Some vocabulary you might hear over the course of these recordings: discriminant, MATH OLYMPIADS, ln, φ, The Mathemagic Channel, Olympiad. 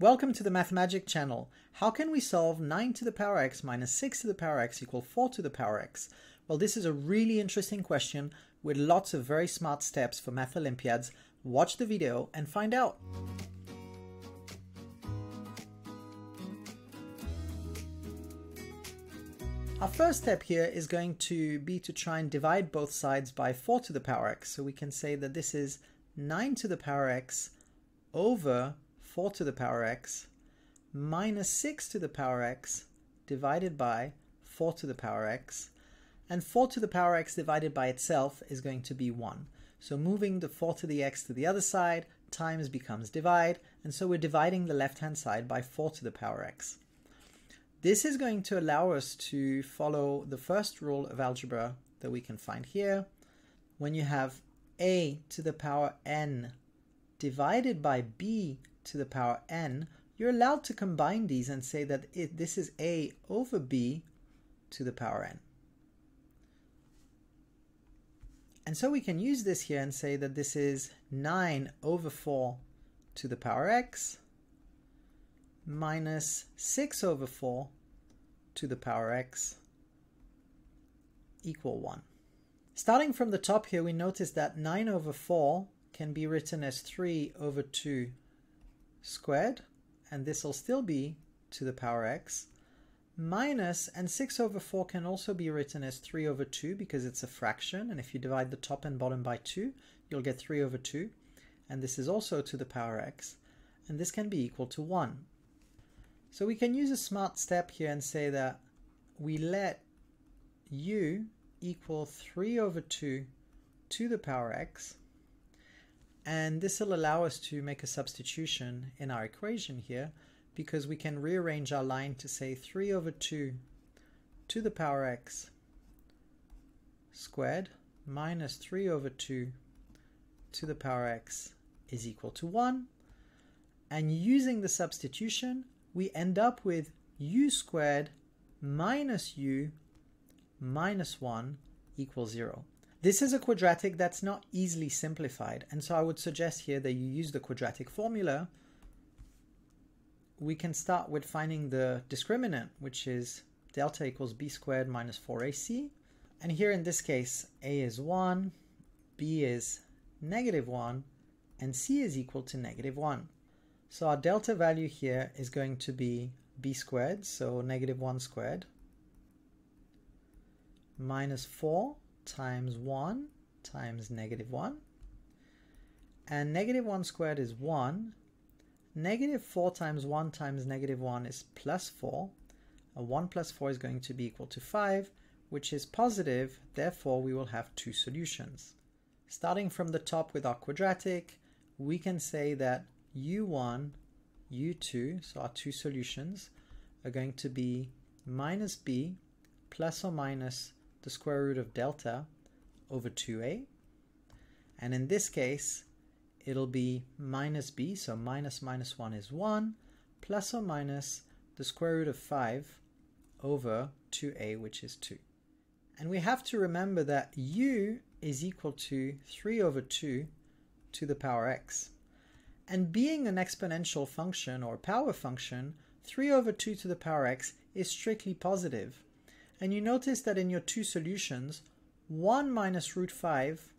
Welcome to the Mathemagic Channel. How can we solve 9 to the power x minus 6 to the power x equal 4 to the power x? Well, this is a really interesting question with lots of very smart steps for Math Olympiads. Watch the video and find out. Our first step here is going to be to try and divide both sides by 4 to the power x. So we can say that this is 9 to the power x over 4 to the power x minus 6 to the power x divided by 4 to the power x, and 4 to the power x divided by itself is going to be 1. So moving the 4 to the x to the other side, times becomes divide, and so we're dividing the left hand side by 4 to the power x. This is going to allow us to follow the first rule of algebra that we can find here. When you have a to the power n divided by b to the power n, you're allowed to combine these and say that this is a over b to the power n. And so we can use this here and say that this is 9 over 4 to the power x minus 6 over 4 to the power x equal 1. Starting from the top here, we notice that 9 over 4 can be written as 3 over 2 squared, and this will still be to the power x, minus, and 6 over 4 can also be written as 3 over 2 because it's a fraction, and if you divide the top and bottom by 2 you'll get 3 over 2, and this is also to the power x, and this can be equal to 1. So we can use a smart step here and say that we let u equal 3 over 2 to the power x, and this will allow us to make a substitution in our equation here, because we can rearrange our line to say 3 over 2 to the power x squared minus 3 over 2 to the power x is equal to 1. And using the substitution, we end up with u squared minus u minus 1 equals 0. This is a quadratic that's not easily simplified, and so I would suggest here that you use the quadratic formula. We can start with finding the discriminant, which is delta equals b squared minus 4ac, and here in this case a is 1, b is negative 1, and c is equal to negative 1. So our delta value here is going to be b squared, so negative 1 squared, minus 4 times 1 times negative 1, and negative 1 squared is 1, negative 4 times 1 times negative 1 is plus 4, and 1 plus 4 is going to be equal to 5, which is positive, therefore we will have two solutions. Starting from the top with our quadratic, we can say that u1, u2, so our two solutions, are going to be minus b plus or minus the square root of delta over 2a, and in this case it'll be minus b, so minus minus 1 is 1, plus or minus the square root of 5 over 2a, which is 2. And we have to remember that u is equal to 3 over 2 to the power x, and being an exponential function or power function, 3 over 2 to the power x is strictly positive. And you notice that in your two solutions, 1 minus root 5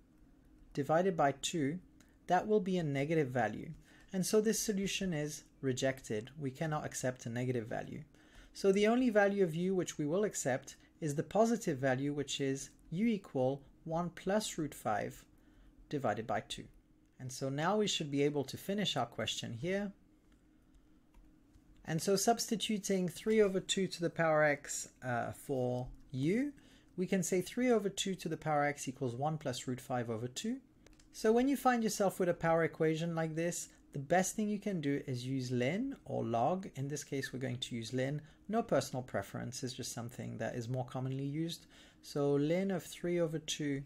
divided by 2, that will be a negative value. And so this solution is rejected. We cannot accept a negative value. So the only value of u which we will accept is the positive value, which is u equal 1 plus root 5 divided by 2. And so now we should be able to finish our question here. And so substituting 3 over 2 to the power x for u, we can say 3 over 2 to the power x equals 1 plus root 5 over 2. So when you find yourself with a power equation like this, the best thing you can do is use ln or log. In this case, we're going to use ln. No personal preference, is just something that is more commonly used. So ln of 3 over 2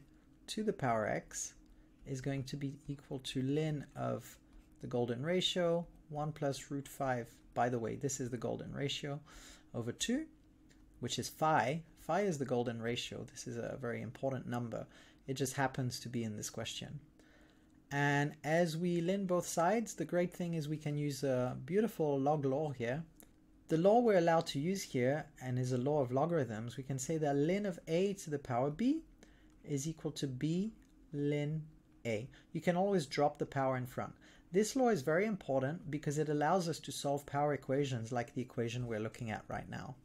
to the power x is going to be equal to ln of the golden ratio, 1 plus root 5, by the way this is the golden ratio, over 2, which is phi. Phi is the golden ratio. This is a very important number. It just happens to be in this question. And as we lend both sides, the great thing is we can use a beautiful log law here. The law we're allowed to use here, and is a law of logarithms, we can say that ln of a to the power b is equal to b ln a. You can always drop the power in front. This law is very important because it allows us to solve power equations like the equation we're looking at right now.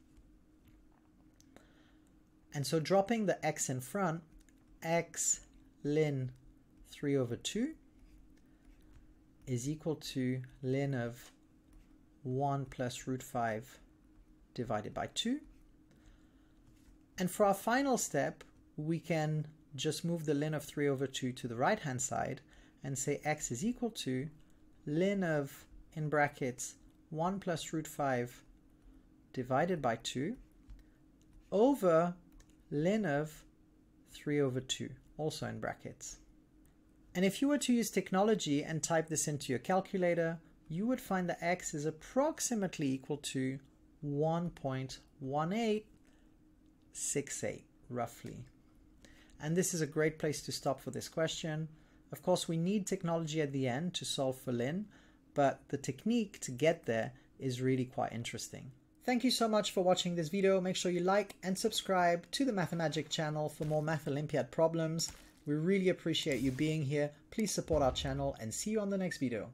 And so dropping the x in front, x ln 3 over 2 is equal to ln of 1 plus root 5 divided by 2. And for our final step, we can just move the ln of 3 over 2 to the right hand side and say x is equal to ln of, in brackets, 1 plus root 5 divided by 2 over ln of 3 over 2, also in brackets. And if you were to use technology and type this into your calculator, you would find that x is approximately equal to 1.1868, roughly. And this is a great place to stop for this question. Of course, we need technology at the end to solve for ln, but the technique to get there is really quite interesting. Thank you so much for watching this video. Make sure you like and subscribe to the Mathemagic channel for more Math Olympiad problems. We really appreciate you being here. Please support our channel and see you on the next video.